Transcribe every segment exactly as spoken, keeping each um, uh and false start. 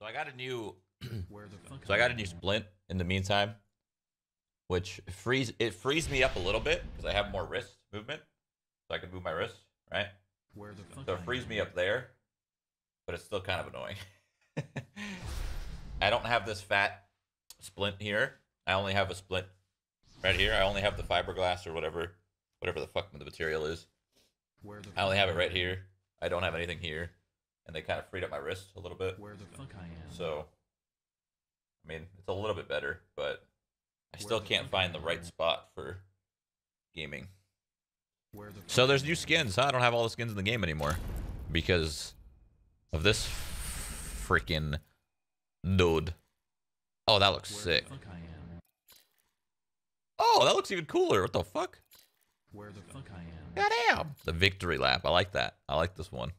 So I got a new So I got a new splint in the meantime, which frees it frees me up a little bit because I have more wrist movement. So I can move my wrist, right? Where the fuck so it frees me up there, but it's still kind of annoying. I don't have this fat splint here. I only have a splint right here. I only have the fiberglass or whatever whatever the fuck the material is. Where the I only have it right here. I don't have anything here. And they kind of freed up my wrist a little bit. Where the fuck I am. So, I mean, it's a little bit better, but I still can't find the right spot for gaming. So there's new skins, huh? I don't have all the skins in the game anymore because of this freaking dude. Oh, that looks sick. Oh, that looks even cooler. What the fuck? Where the fuck I am. Goddamn. The victory lap. I like that. I like this one.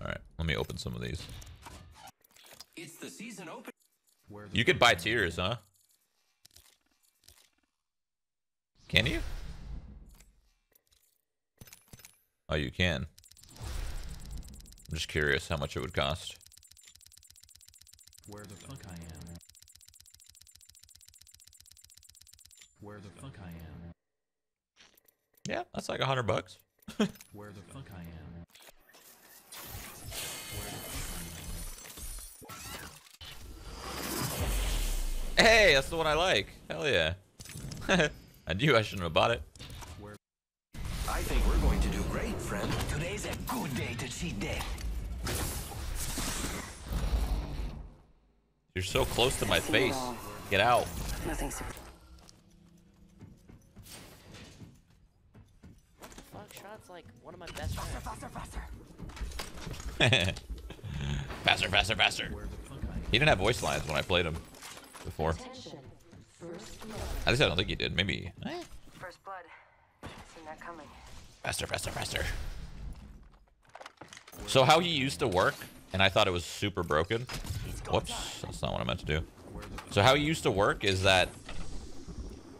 All right, let me open some of these. It's the season open. You could buy tiers, huh? Can you? Oh, you can. I'm just curious how much it would cost. Where the fuck I am. Where the fuck I am. Yeah, that's like a hundred bucks. Where the fuck I am. Hey, that's the one I like. Hell yeah. I knew I shouldn't have bought it. I think we're going to do great, friend. Today's a good day to cheat day. You're so close to my face. Get out. Nothing super. Fuck shots like one of my best friends. Faster, faster, faster. Faster, faster, faster. He didn't have voice lines when I played him. Before. At least I don't think he did. Maybe. Eh? First blood. Seen that coming. Faster, faster, faster. So how he used to work, and I thought it was super broken. Whoops, that's not what I meant to do. So how he used to work is that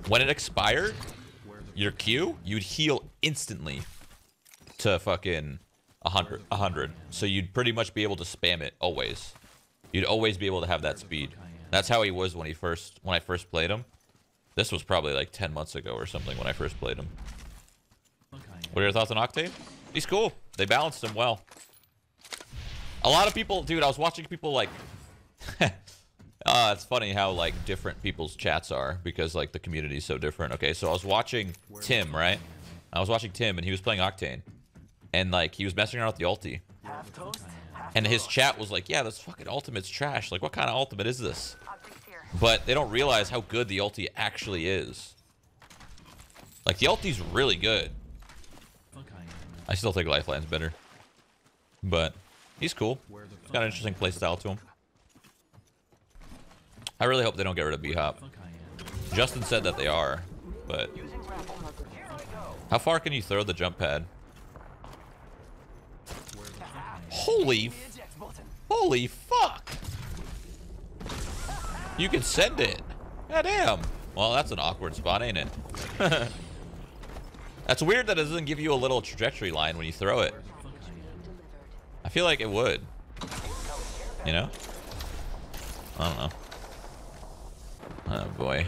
when it expired, your Q, you'd heal instantly to fucking a hundred, a hundred. So you'd pretty much be able to spam it always. You'd always be able to have that speed. That's how he was when he first when I first played him. This was probably like ten months ago or something when I first played him. Okay. What are your thoughts on Octane? He's cool. They balanced him well. A lot of people, dude. I was watching people like. uh, it's funny how like different people's chats are because like the community is so different. Okay, so I was watching Tim, right? I was watching Tim and he was playing Octane, and like he was messing around with the ulti. Half toast. And his chat was like, yeah, this fucking ultimate's trash. Like, what kind of ultimate is this? But they don't realize how good the ulti actually is. Like, the ulti's really good. I still think Lifeline's better. But he's cool. He's got an interesting playstyle to him. I really hope they don't get rid of B-Hop. Justin said that they are, but... How far can you throw the jump pad? Holy, holy fuck! You can send it. God damn. Well, that's an awkward spot, ain't it? That's weird that it doesn't give you a little trajectory line when you throw it. I feel like it would. You know? I don't know. Oh boy.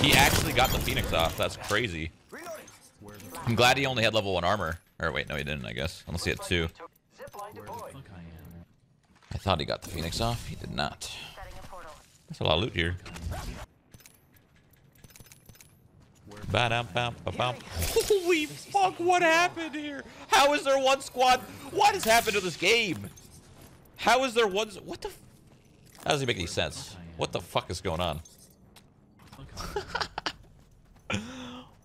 He actually got the Phoenix off. That's crazy. I'm glad he only had level one armor. Or wait, no, he didn't, I guess. Unless he had two. I thought he got the Phoenix off. He did not. That's a lot of loot here. Holy fuck, what happened here? How is there one squad? What has happened to this game? How is there one? What the? That doesn't make any sense. What the fuck is going on?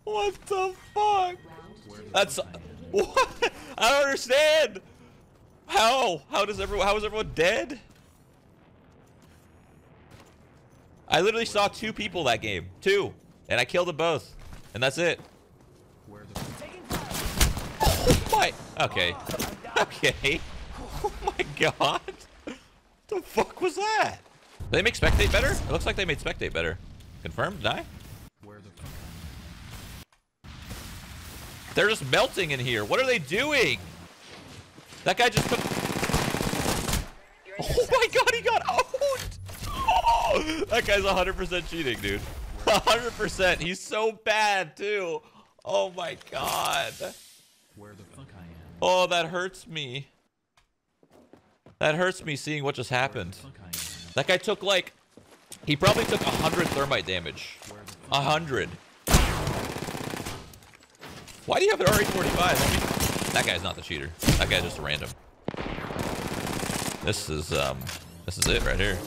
What the fuck? That's what? I don't understand. How? How does everyone? How is everyone dead? I literally saw two people that game. Two. And I killed them both. And that's it. Oh my. Okay. Okay. Oh my god. What the fuck was that? Did they make spectate better? It looks like they made spectate better. Confirmed? Did I? They're just melting in here. What are they doing? That guy just put... Oh my god, he got out! Oh, that guy's one hundred percent cheating, dude. one hundred percent. He's so bad, too. Oh my god. Where the fuck I am? Oh, that hurts me. That hurts me seeing what just happened. That guy took like... He probably took one hundred thermite damage. one hundred. Why do you have an R A forty-five? That guy's not the cheater. That guy's just a random. This is um, this is it right here.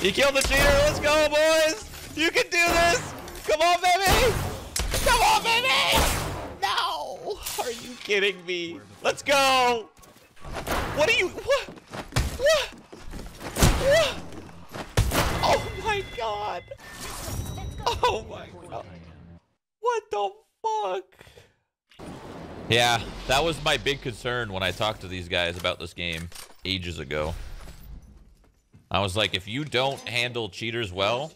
You killed the cheater. Let's go, boys. You can do this. Come on, baby. Come on, baby. No. Are you kidding me? Let's go. What are you? What? What? What? Oh my god. Oh my god. What the fuck? Yeah, that was my big concern when I talked to these guys about this game ages ago. I was like, if you don't handle cheaters well,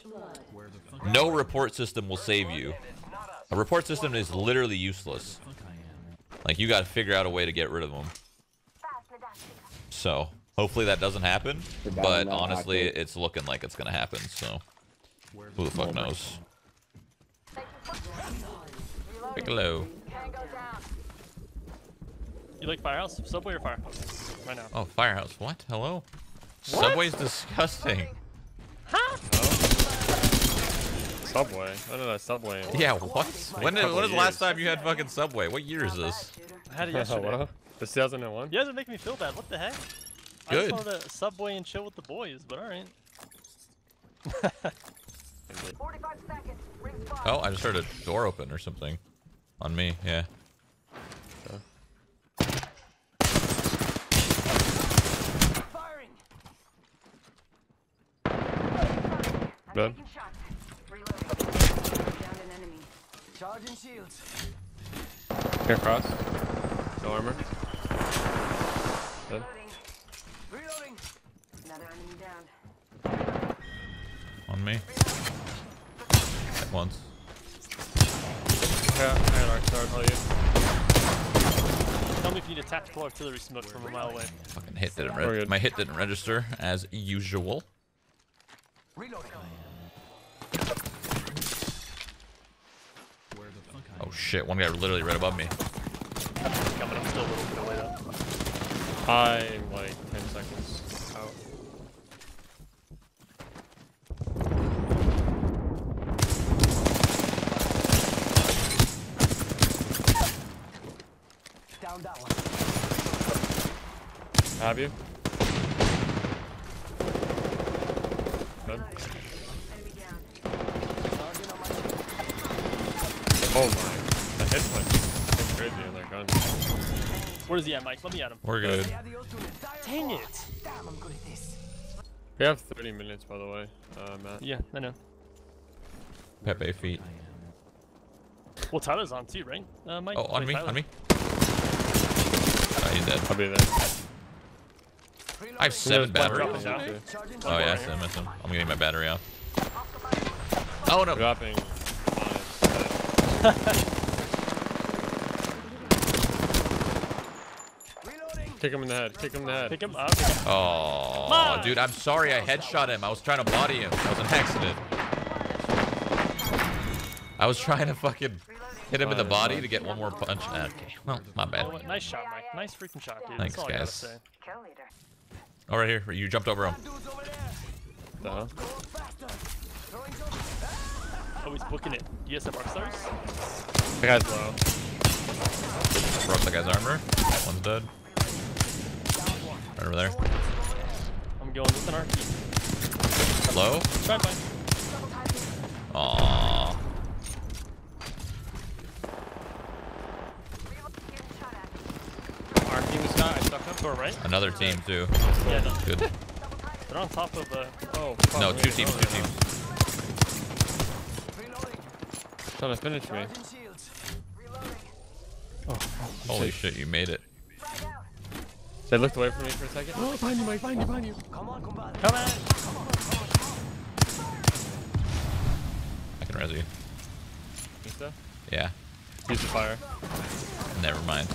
no report system will save you. A report system is literally useless. Like, you gotta figure out a way to get rid of them. So, hopefully that doesn't happen, but honestly, it's looking like it's gonna happen, so. Who the fuck knows? Piccolo. You like Firehouse? Subway or Firehouse? Right now. Oh, Firehouse. What? Hello? What? Subway's disgusting. Huh? Oh. Subway? When did I Subway? Yeah, what? Like when did, when was the last time you had fucking Subway? What year is this? I had it yesterday. This two thousand one? You guys are making me feel bad. What the heck? Good. I just wanted to Subway and chill with the boys, but alright. forty-five seconds. Oh, I just heard a door open or something. On me, yeah. So. Dead. Here, cross. No armor. Dead. On me. At once. Yeah, I had arc star, I'll tell you. Tell me if you need a tactical artillery smoke from a mile away. Fucking hit didn't register. My hit didn't register as usual. Reloading. Oh shit, one guy literally right above me. Coming up still a little bit away though. I'm like ten seconds out. Down that one. Have you? Good. Oh my. I hit one. That's crazy on their gun. Where is he at, Mike? Let me at him. We're good. Dang it! Damn, I'm good at this. We have thirty minutes, by the way, uh, Matt. Yeah, I know. Pepe feet. Well, Tyler's on too, right? Uh, Mike? Oh, on me, Tyler. On me. Oh, he's dead. I'll be there. I have seven batteries. Oh, yeah, I still missed him. I'm getting my battery out. Oh, no. Dropping. Kick him in the head. Kick him in the head. Pick him up. Oh, dude, I'm sorry. I headshot him. I was trying to body him. That was an accident. I was trying to fucking hit him in the body to get one more punch. Ah, okay, well, my bad. Oh, nice shot, Mike. Nice freaking shot, dude. Thanks, guys. All right, here. You jumped over him. Uh-huh. Oh, he's booking it. Do you guys have arc stars? The guy's low. Broke the guy's armor. One's dead. Right over there. I'm going with an arc. Low? Try it, Mike. Aww. Arc team is For right? Another team too. Yeah, no. Good. They're on top of the. Oh. Fuck. No, two teams, two teams. Trying to finish me. Oh, holy shit! You made it. They looked away from me for a second. Oh, behind you, Mike! Behind you! Behind you! Come on! Come on! Come on! I can res you. Think so? Yeah. Use the fire. Never mind.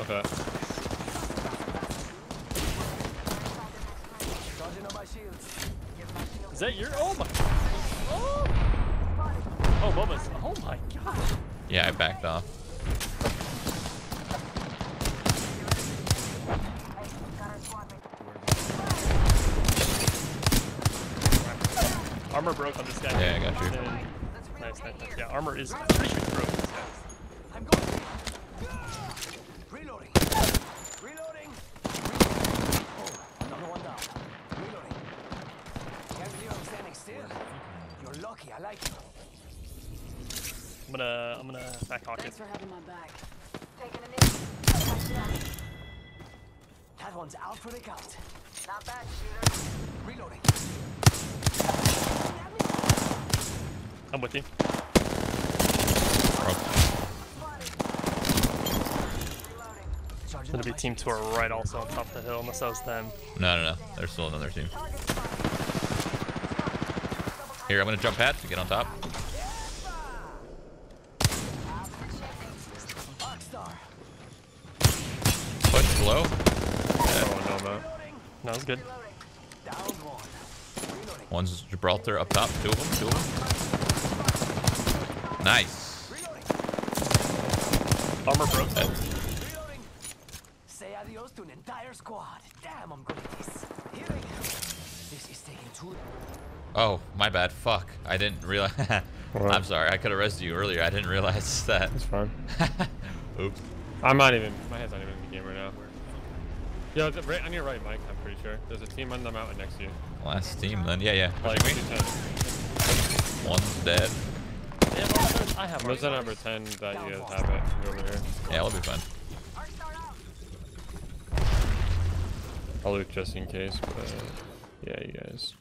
Okay. Is that your? Oh my! Oh! Oh, Boba's. Oh my god! Yeah, I backed off. Armor broke on this guy. Yeah, I got you. Then, nice, nice, nice. Yeah, armor is pretty much broke. I'm going. Reloading. Reloading. Oh, another one down. Reloading. Can't believe I'm standing still. You're lucky. I like you. I'm gonna, I'm gonna back pocket. Thanks for having my back. Taking a knee. That one's out for the count. Not bad, shooter. Reloading. I'm with you. There's gonna be team to our right also on top of the hill, unless that was them. No, no, no. There's still another team. Here, I'm gonna jump pad to get on top. Push low. Oh, no, no. No, it's good. One's Gibraltar up top. Two of them, two of them. Nice. Armor broke. That. Say adios to an entire squad. Damn, I'm good at this. Here we go. This is taking too. Oh, my bad. Fuck. I didn't realize. I'm sorry. I could have rescued you earlier. I didn't realize that. That's fine. Oops. I'm not even. My head's not even in the game right now. Yo, right on your right, Mike, I'm pretty sure. There's a team on the mountain next to you. Last team, then. Yeah, yeah. Like, one's dead. I have There's a number ten that you guys have it. Over here. Yeah, it'll be fun. I'll loot just in case, but yeah, you guys.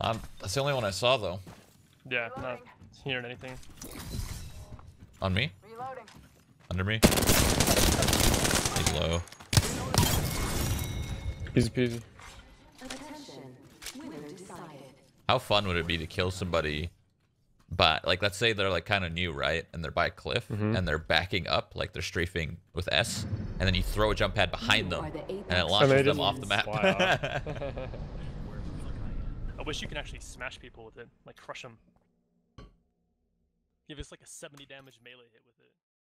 Um, that's the only one I saw, though. Yeah, not hearing anything. On me? Reloading. Under me? He's low. Easy peasy. How fun would it be to kill somebody by, like, let's say they're like kind of new, right? And they're by a cliff, mm-hmm. and they're backing up, like they're strafing with S, and then you throw a jump pad behind them, and it launches and them off the map. I wish you could actually smash people with it, like crush them. Give us like a seventy damage melee hit with it.